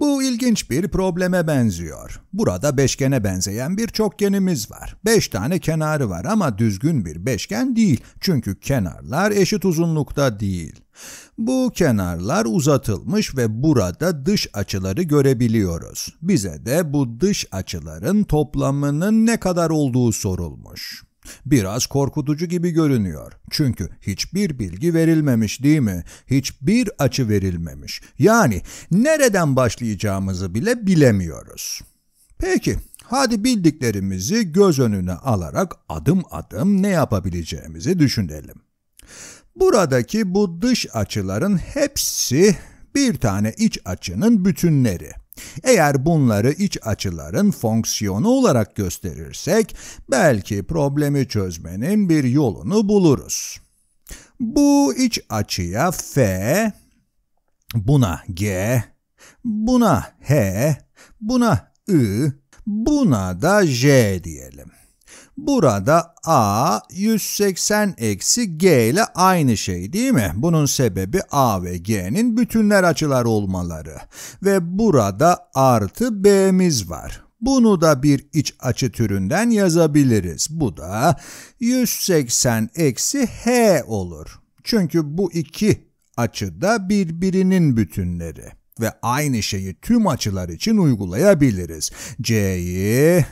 Bu ilginç bir probleme benziyor. Burada beşgene benzeyen bir çokgenimiz var. 5 tane kenarı var ama düzgün bir beşgen değil. Çünkü kenarlar eşit uzunlukta değil. Bu kenarlar uzatılmış ve burada dış açıları görebiliyoruz. Bize de bu dış açıların toplamının ne kadar olduğu sorulmuş. Biraz korkutucu gibi görünüyor. Çünkü hiçbir bilgi verilmemiş, değil mi? Hiçbir açı verilmemiş. Yani nereden başlayacağımızı bile bilemiyoruz. Peki, hadi bildiklerimizi göz önüne alarak adım adım ne yapabileceğimizi düşünelim. Buradaki bu dış açıların hepsi bir tane iç açının bütünleri. Eğer bunları iç açıların fonksiyonu olarak gösterirsek, belki problemi çözmenin bir yolunu buluruz. Bu iç açıya f, buna g, buna h, buna i, buna da j diyelim. Burada a 180 eksi g ile aynı şey, değil mi? Bunun sebebi a ve g'nin bütünler açılar olmaları. Ve burada artı b'miz var. Bunu da bir iç açı türünden yazabiliriz. Bu da 180 eksi h olur. Çünkü bu iki açı da birbirinin bütünleri. Ve aynı şeyi tüm açılar için uygulayabiliriz. c'yi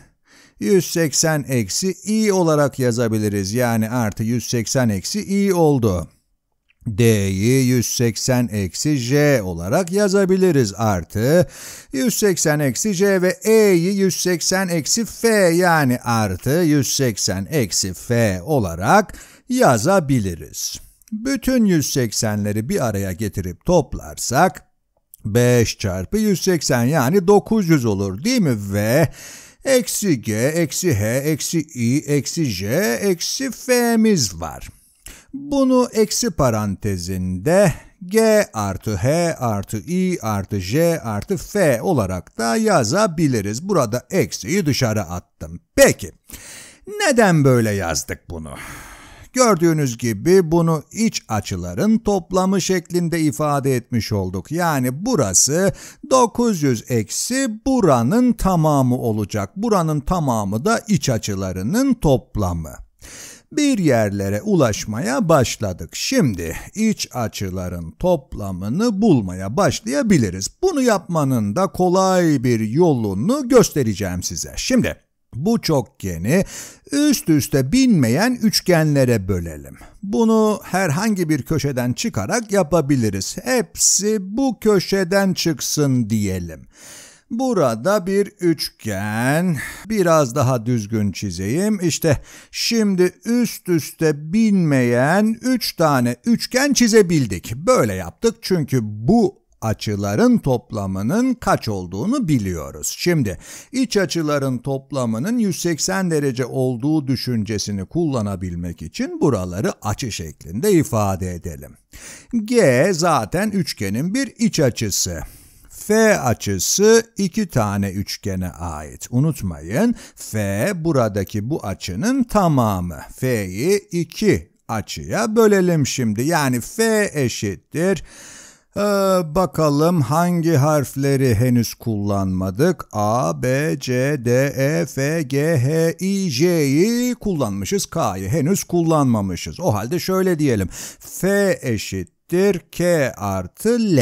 180 eksi i olarak yazabiliriz. Yani artı 180 eksi i oldu. D'yi 180 eksi j olarak yazabiliriz. Artı 180 eksi j ve e'yi 180 eksi f, yani artı 180 eksi f olarak yazabiliriz. Bütün 180'leri bir araya getirip toplarsak 5 çarpı 180 yani 900 olur, değil mi? Ve eksi g, eksi h, eksi i, eksi j, eksi f'miz var. Bunu eksi parantezinde g artı h artı i artı j artı f olarak da yazabiliriz. Burada eksiyi dışarı attım. Peki, neden böyle yazdık bunu? Gördüğünüz gibi bunu iç açıların toplamı şeklinde ifade etmiş olduk. Yani burası 900 eksi buranın tamamı olacak. Buranın tamamı da iç açılarının toplamı. Bir yerlere ulaşmaya başladık. Şimdi iç açıların toplamını bulmaya başlayabiliriz. Bunu yapmanın da kolay bir yolunu göstereceğim size. Şimdi bu çokgeni üst üste binmeyen üçgenlere bölelim. Bunu herhangi bir köşeden çıkarak yapabiliriz. Hepsi bu köşeden çıksın diyelim. Burada bir üçgen, biraz daha düzgün çizeyim. İşte şimdi üst üste binmeyen 3 tane üçgen çizebildik. Böyle yaptık çünkü bu açıların toplamının kaç olduğunu biliyoruz. Şimdi iç açıların toplamının 180 derece olduğu düşüncesini kullanabilmek için buraları açı şeklinde ifade edelim. G zaten üçgenin bir iç açısı. F açısı 2 tane üçgene ait. Unutmayın, F buradaki bu açının tamamı. F'yi 2 açıya bölelim şimdi. Yani F eşittir. Bakalım hangi harfleri henüz kullanmadık. A, B, C, D, E, F, G, H, I, J'yi kullanmışız. K'yı henüz kullanmamışız. O halde şöyle diyelim. F eşittir K artı L.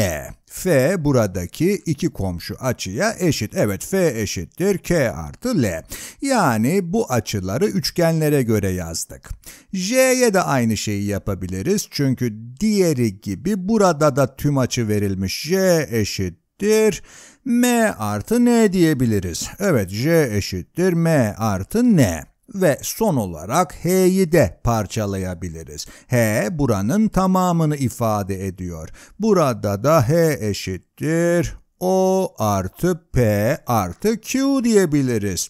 F buradaki iki komşu açıya eşit. Evet, F eşittir K artı L. Yani bu açıları üçgenlere göre yazdık. J'ye de aynı şeyi yapabiliriz. Çünkü diğeri gibi burada da tüm açı verilmiş. J eşittir M artı N diyebiliriz. Evet, J eşittir M artı N. Ve son olarak H'yi de parçalayabiliriz. H buranın tamamını ifade ediyor. Burada da H eşittir O artı P artı Q diyebiliriz.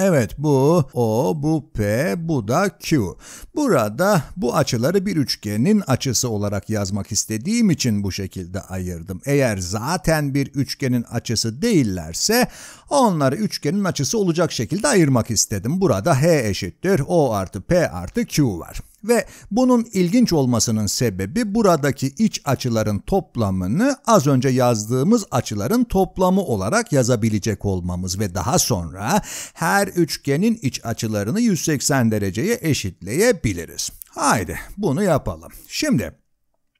Evet, bu O, bu P, bu da Q. Burada bu açıları bir üçgenin açısı olarak yazmak istediğim için bu şekilde ayırdım. Eğer zaten bir üçgenin açısı değillerse onları üçgenin açısı olacak şekilde ayırmak istedim. Burada H eşittir O artı P artı Q var. Ve bunun ilginç olmasının sebebi buradaki iç açıların toplamını az önce yazdığımız açıların toplamı olarak yazabilecek olmamız ve daha sonra her üçgenin iç açılarını 180 dereceye eşitleyebiliriz. Haydi bunu yapalım. Şimdi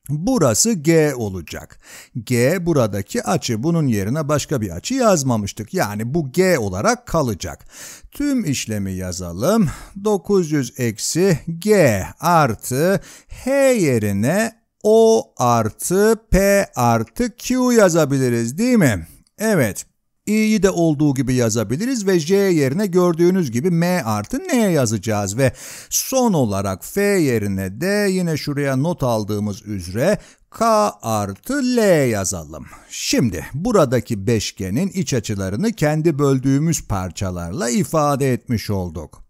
burası G olacak. G buradaki açı. Bunun yerine başka bir açı yazmamıştık. Yani bu G olarak kalacak. Tüm işlemi yazalım. 900 eksi G artı H yerine O artı P artı Q yazabiliriz, değil mi? Evet. İ'yi de olduğu gibi yazabiliriz ve J yerine gördüğünüz gibi M artı N yazacağız ve son olarak F yerine de yine şuraya not aldığımız üzere K artı L yazalım. Şimdi buradaki beşgenin iç açılarını kendi böldüğümüz parçalarla ifade etmiş olduk.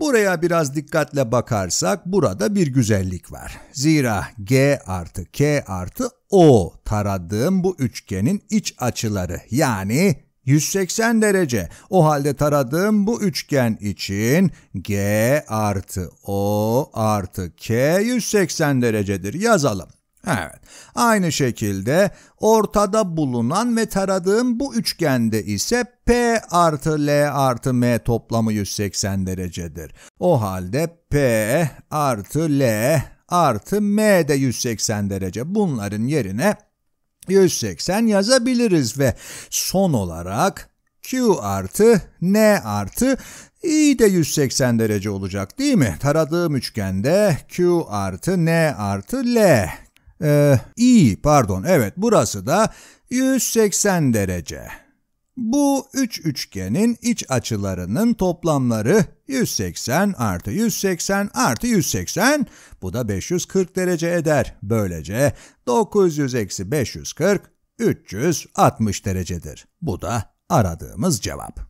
Buraya biraz dikkatle bakarsak burada bir güzellik var. Zira G artı K artı O taradığım bu üçgenin iç açıları, yani 180 derece. O halde taradığım bu üçgen için G artı O artı K 180 derecedir. Yazalım. Evet. Aynı şekilde ortada bulunan ve taradığım bu üçgende ise P artı L artı M toplamı 180 derecedir. O halde P artı L artı M de 180 derece. Bunların yerine 180 yazabiliriz ve son olarak Q artı N artı İ de 180 derece olacak, değil mi? Taradığım üçgende Q artı N artı L. Evet, burası da 180 derece. Bu üç üçgenin iç açılarının toplamları 180 artı 180 artı 180, bu da 540 derece eder. Böylece 900 eksi 540, 360 derecedir. Bu da aradığımız cevap.